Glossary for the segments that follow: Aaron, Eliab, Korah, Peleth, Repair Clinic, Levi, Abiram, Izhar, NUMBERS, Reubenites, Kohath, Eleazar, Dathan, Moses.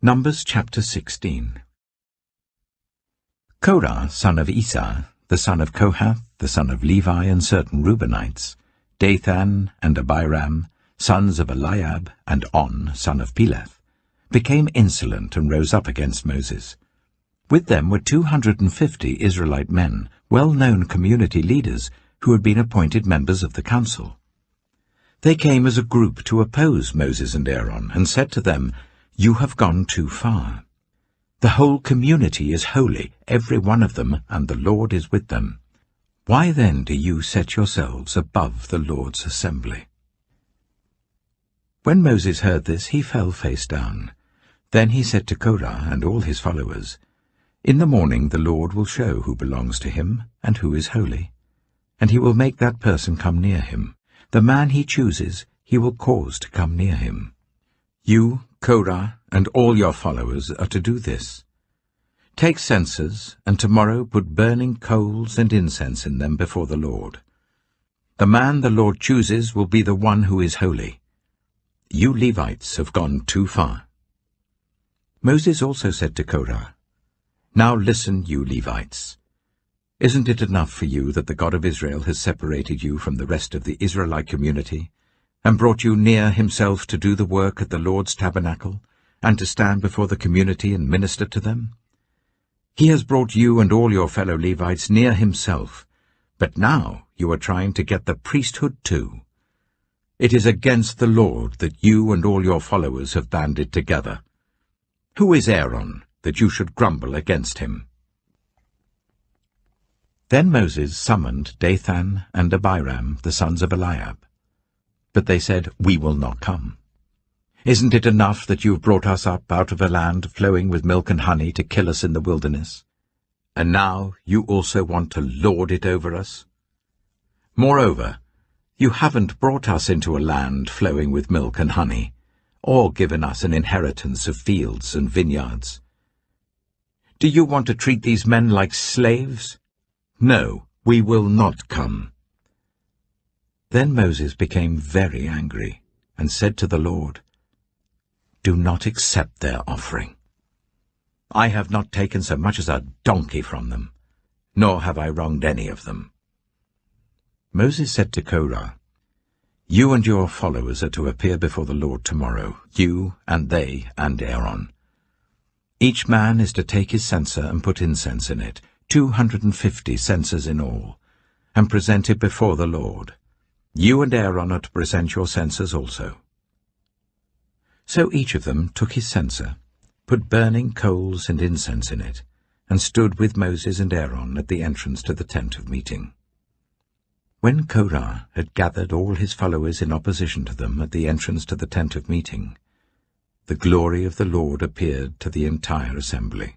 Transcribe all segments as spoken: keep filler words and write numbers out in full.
Numbers chapter sixteen. Korah, son of Izhar, the son of Kohath, the son of Levi, and certain Reubenites, Dathan and Abiram, sons of Eliab, and On, son of Peleth, became insolent and rose up against Moses. With them were two hundred and fifty Israelite men, well-known community leaders, who had been appointed members of the council. They came as a group to oppose Moses and Aaron, and said to them, "You have gone too far. The whole community is holy, every one of them, and the Lord is with them. Why then do you set yourselves above the Lord's assembly?" When Moses heard this, he fell face down. Then he said to Korah and all his followers, "In the morning the Lord will show who belongs to him and who is holy, and he will make that person come near him. The man he chooses he will cause to come near him. You, Korah, and all your followers are to do this. Take censers, and tomorrow put burning coals and incense in them before the Lord. The man the Lord chooses will be the one who is holy. You Levites have gone too far." Moses also said to Korah, "Now listen, you Levites. Isn't it enough for you that the God of Israel has separated you from the rest of the Israelite community, and brought you near himself to do the work at the Lord's tabernacle, and to stand before the community and minister to them? He has brought you and all your fellow Levites near himself, but now you are trying to get the priesthood too. It is against the Lord that you and all your followers have banded together. Who is Aaron that you should grumble against him?" Then Moses summoned Dathan and Abiram, the sons of Eliab. But they said, "We will not come. Isn't it enough that you have brought us up out of a land flowing with milk and honey to kill us in the wilderness? And now you also want to lord it over us? Moreover, you haven't brought us into a land flowing with milk and honey, or given us an inheritance of fields and vineyards. Do you want to treat these men like slaves? No, we will not come." Then Moses became very angry and said to the Lord, "Do not accept their offering. I have not taken so much as a donkey from them, nor have I wronged any of them." Moses said to Korah, "You and your followers are to appear before the Lord tomorrow, you and they and Aaron. Each man is to take his censer and put incense in it, two hundred and fifty censers in all, and present it before the Lord. You and Aaron are to present your censers also." So each of them took his censer, put burning coals and incense in it, and stood with Moses and Aaron at the entrance to the tent of meeting. When Korah had gathered all his followers in opposition to them at the entrance to the tent of meeting, the glory of the Lord appeared to the entire assembly.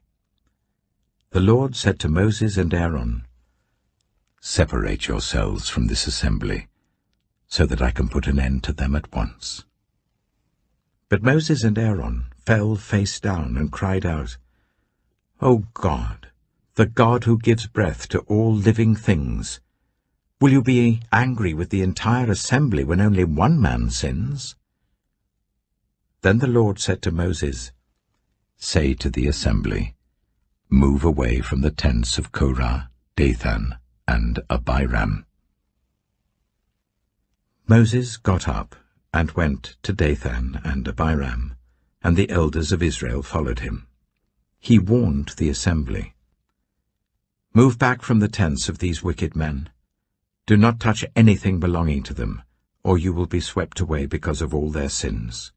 The Lord said to Moses and Aaron, "Separate yourselves from this assembly, so that I can put an end to them at once." But Moses and Aaron fell face down and cried out, "O God, the God who gives breath to all living things, will you be angry with the entire assembly when only one man sins?" Then the Lord said to Moses, "Say to the assembly, move away from the tents of Korah, Dathan, and Abiram." Moses got up and went to Dathan and Abiram, and the elders of Israel followed him. He warned the assembly, "Move back from the tents of these wicked men. Do not touch anything belonging to them, or you will be swept away because of all their sins."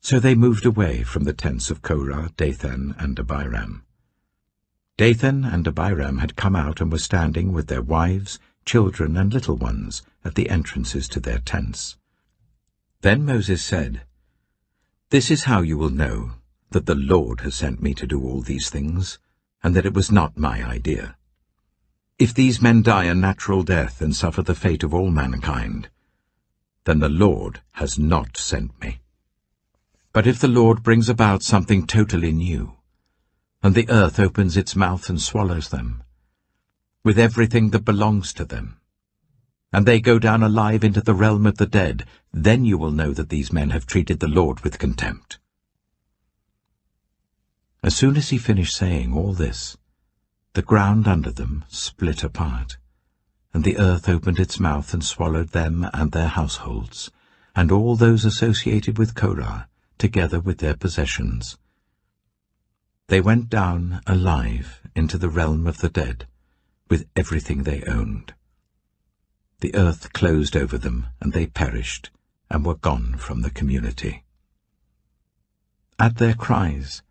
So they moved away from the tents of Korah, Dathan, and Abiram. Dathan and Abiram had come out and were standing with their wives, children, and little ones at the entrances to their tents. Then Moses said, "This is how you will know that the Lord has sent me to do all these things, and that it was not my idea. If these men die a natural death and suffer the fate of all mankind, then the Lord has not sent me. But if the Lord brings about something totally new, and the earth opens its mouth and swallows them, with everything that belongs to them, and they go down alive into the realm of the dead, then you will know that these men have treated the Lord with contempt." As soon as he finished saying all this, the ground under them split apart, and the earth opened its mouth and swallowed them and their households, and all those associated with Korah, together with their possessions. They went down alive into the realm of the dead, with everything they owned. The earth closed over them, and they perished, and were gone from the community. At their cries,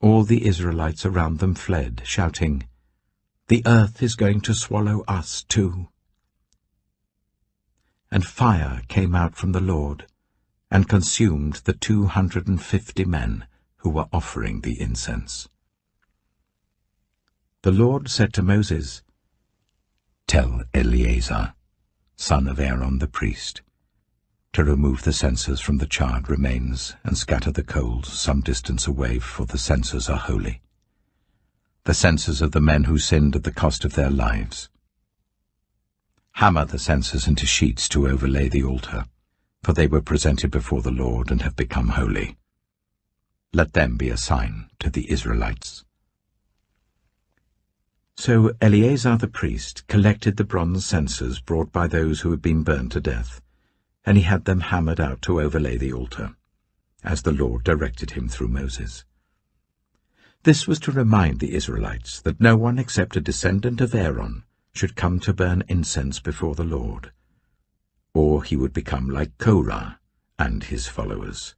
all the Israelites around them fled, shouting, "The earth is going to swallow us too." And fire came out from the Lord, and consumed the two hundred and fifty men who were offering the incense. The Lord said to Moses, "Tell Eleazar, son of Aaron the priest, to remove the censers from the charred remains and scatter the coals some distance away, for the censers are holy. The censers of the men who sinned at the cost of their lives. Hammer the censers into sheets to overlay the altar, for they were presented before the Lord and have become holy. Let them be a sign to the Israelites." So Eleazar the priest collected the bronze censers brought by those who had been burned to death, and he had them hammered out to overlay the altar, as the Lord directed him through Moses. This was to remind the Israelites that no one except a descendant of Aaron should come to burn incense before the Lord, or he would become like Korah and his followers.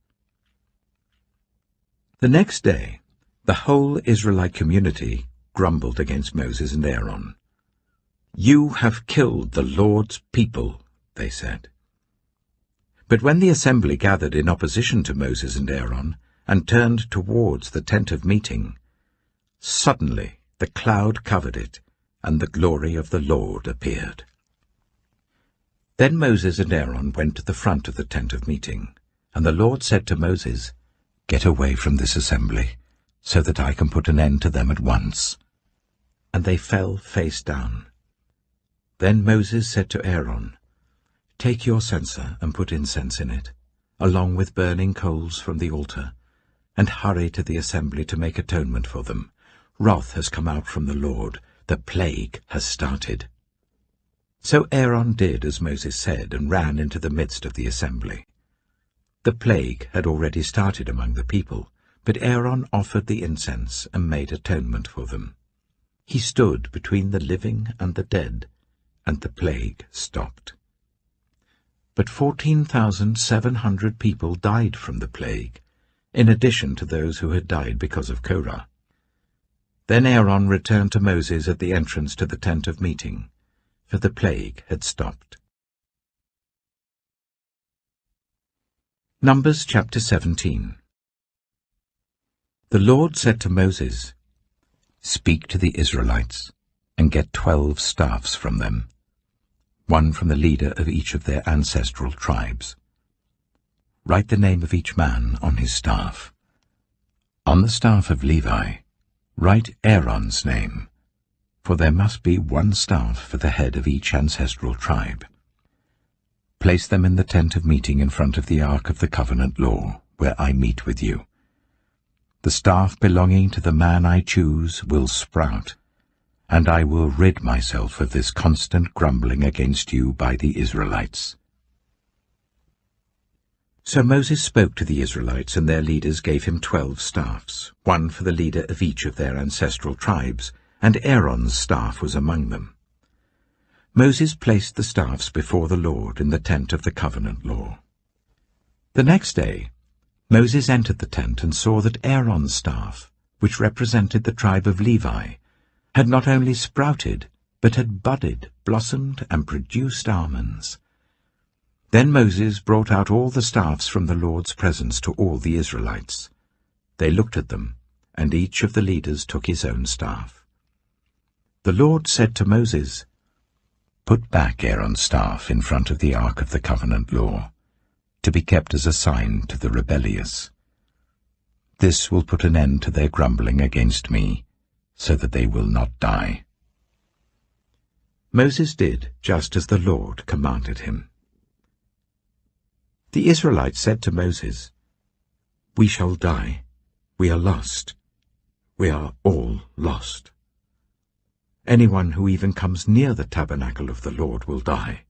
The next day, the whole Israelite community grumbled against Moses and Aaron. "You have killed the Lord's people," they said. But when the assembly gathered in opposition to Moses and Aaron, and turned towards the tent of meeting, suddenly the cloud covered it, and the glory of the Lord appeared. Then Moses and Aaron went to the front of the tent of meeting, and the Lord said to Moses, "Get away from this assembly, so that I can put an end to them at once." And they fell face down. Then Moses said to Aaron, "Take your censer and put incense in it, along with burning coals from the altar, and hurry to the assembly to make atonement for them. Wrath has come out from the Lord, the plague has started." So Aaron did as Moses said and ran into the midst of the assembly. The plague had already started among the people, but Aaron offered the incense and made atonement for them. He stood between the living and the dead, and the plague stopped. But fourteen thousand seven hundred people died from the plague, in addition to those who had died because of Korah. Then Aaron returned to Moses at the entrance to the tent of meeting, for the plague had stopped. Numbers chapter seventeen. The Lord said to Moses, "Speak to the Israelites, and get twelve staffs from them, one from the leader of each of their ancestral tribes. Write the name of each man on his staff. On the staff of Levi, write Aaron's name, for there must be one staff for the head of each ancestral tribe. Place them in the tent of meeting in front of the Ark of the Covenant Law, where I meet with you. The staff belonging to the man I choose will sprout, and I will rid myself of this constant grumbling against you by the Israelites." So Moses spoke to the Israelites, and their leaders gave him twelve staffs, one for the leader of each of their ancestral tribes, and Aaron's staff was among them. Moses placed the staffs before the Lord in the tent of the covenant law. The next day, Moses entered the tent and saw that Aaron's staff, which represented the tribe of Levi, had not only sprouted, but had budded, blossomed, and produced almonds. Then Moses brought out all the staffs from the Lord's presence to all the Israelites. They looked at them, and each of the leaders took his own staff. The Lord said to Moses, "Put back Aaron's staff in front of the Ark of the Covenant Law, to be kept as a sign to the rebellious. This will put an end to their grumbling against me, so that they will not die." Moses did just as the Lord commanded him. The Israelites said to Moses, "We shall die. We are lost. we are all lost. Anyone who even comes near the tabernacle of the Lord will die.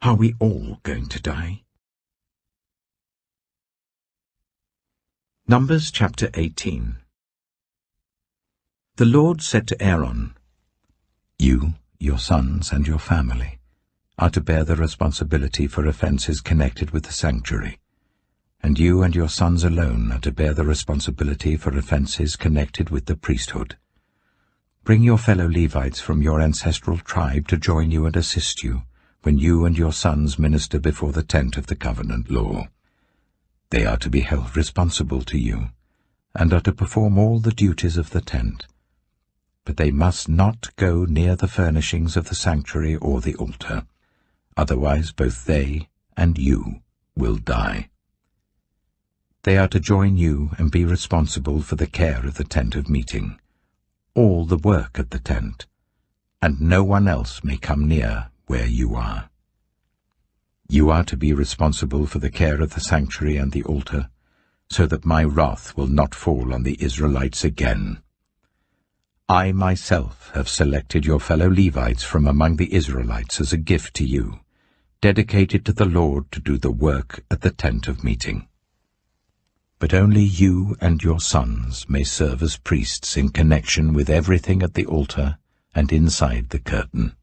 Are we all going to die? Numbers chapter eighteen. The Lord said to Aaron, "You, your sons, and your family are to bear the responsibility for offences connected with the sanctuary, and you and your sons alone are to bear the responsibility for offences connected with the priesthood. Bring your fellow Levites from your ancestral tribe to join you and assist you when you and your sons minister before the tent of the covenant law. They are to be held responsible to you, and are to perform all the duties of the tent, but they must not go near the furnishings of the sanctuary or the altar, otherwise both they and you will die. They are to join you and be responsible for the care of the tent of meeting, all the work at the tent, and no one else may come near where you are. You are to be responsible for the care of the sanctuary and the altar, so that my wrath will not fall on the Israelites again. I myself have selected your fellow Levites from among the Israelites as a gift to you, dedicated to the Lord to do the work at the tent of meeting. But only you and your sons may serve as priests in connection with everything at the altar and inside the curtain.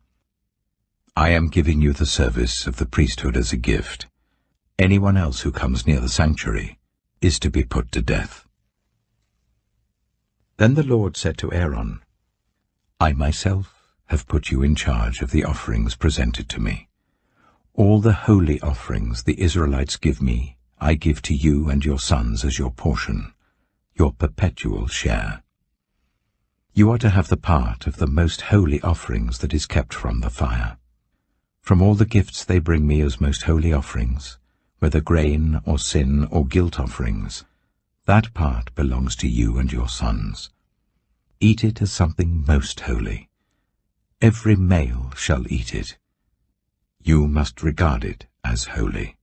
I am giving you the service of the priesthood as a gift. Anyone else who comes near the sanctuary is to be put to death." Then the Lord said to Aaron, "I myself have put you in charge of the offerings presented to me. All the holy offerings the Israelites give me, I give to you and your sons as your portion, your perpetual share. You are to have the part of the most holy offerings that is kept from the fire. From all the gifts they bring me as most holy offerings, whether grain or sin or guilt offerings, that part belongs to you and your sons. Eat it as something most holy. Every male shall eat it. You must regard it as holy.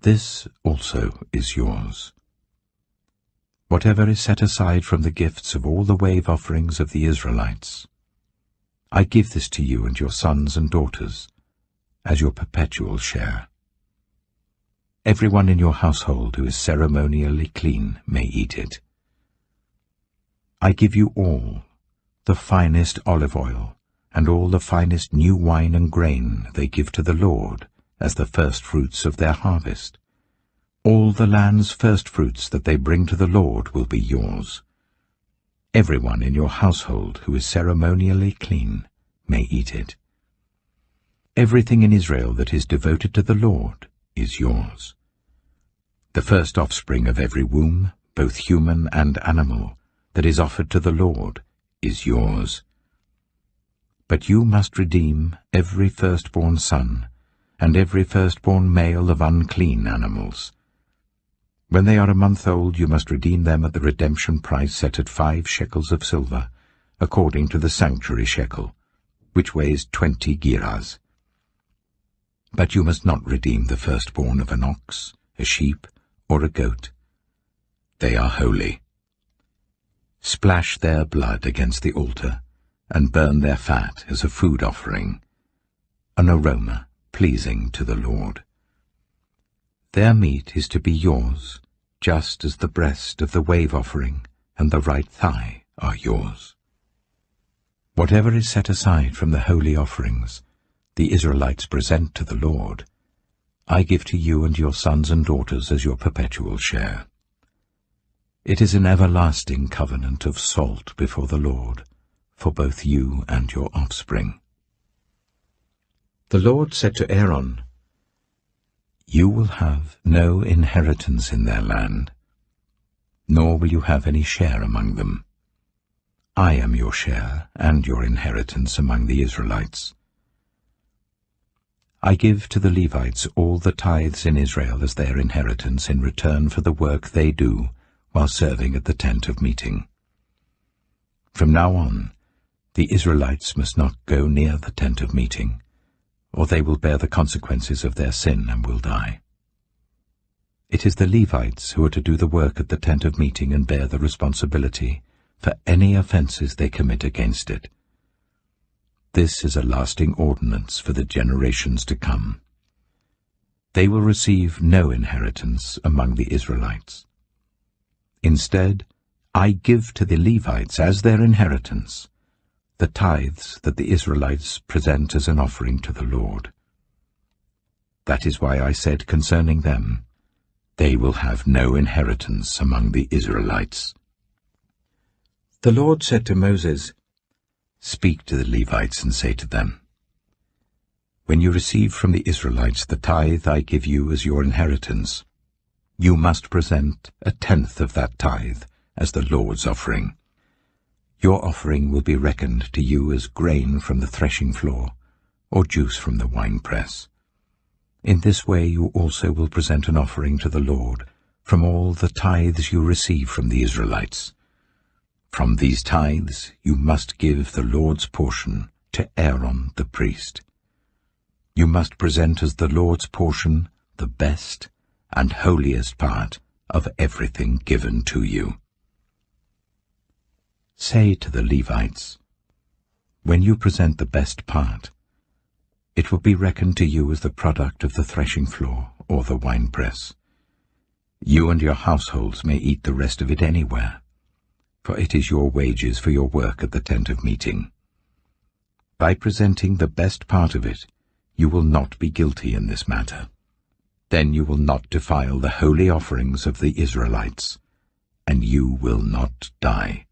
This also is yours. Whatever is set aside from the gifts of all the wave offerings of the Israelites, I give this to you and your sons and daughters as your perpetual share. Everyone in your household who is ceremonially clean may eat it. I give you all the finest olive oil and all the finest new wine and grain they give to the Lord as the first fruits of their harvest. All the land's first fruits that they bring to the Lord will be yours. Everyone in your household who is ceremonially clean may eat it. Everything in Israel that is devoted to the Lord is yours. The first offspring of every womb, both human and animal, that is offered to the Lord is yours. But you must redeem every firstborn son and every firstborn male of unclean animals. When they are a month old, you must redeem them at the redemption price set at five shekels of silver, according to the sanctuary shekel, which weighs twenty gerahs. But you must not redeem the firstborn of an ox, a sheep, or a goat. They are holy. Splash their blood against the altar, and burn their fat as a food offering, an aroma pleasing to the Lord. Their meat is to be yours, just as the breast of the wave offering and the right thigh are yours. Whatever is set aside from the holy offerings the Israelites present to the Lord, I give to you and your sons and daughters as your perpetual share. It is an everlasting covenant of salt before the Lord, for both you and your offspring." The Lord said to Aaron, "You will have no inheritance in their land, nor will you have any share among them. I am your share and your inheritance among the Israelites. I give to the Levites all the tithes in Israel as their inheritance in return for the work they do while serving at the tent of meeting. From now on, the Israelites must not go near the tent of meeting, or they will bear the consequences of their sin and will die. It is the Levites who are to do the work at the tent of meeting and bear the responsibility for any offences they commit against it. This is a lasting ordinance for the generations to come. They will receive no inheritance among the Israelites. Instead, I give to the Levites as their inheritance the tithes that the Israelites present as an offering to the Lord. That is why I said concerning them, they will have no inheritance among the Israelites. The Lord said to Moses, Speak to the Levites and say to them, When you receive from the Israelites the tithe I give you as your inheritance, you must present a tenth of that tithe as the Lord's offering. Your offering will be reckoned to you as grain from the threshing floor, or juice from the winepress. In this way you also will present an offering to the Lord from all the tithes you receive from the Israelites. From these tithes you must give the Lord's portion to Aaron the priest. You must present as the Lord's portion the best and holiest part of everything given to you. Say to the Levites, When you present the best part, it will be reckoned to you as the product of the threshing floor or the winepress. You and your households may eat the rest of it anywhere, for it is your wages for your work at the tent of meeting. By presenting the best part of it, you will not be guilty in this matter. Then you will not defile the holy offerings of the Israelites, and you will not die.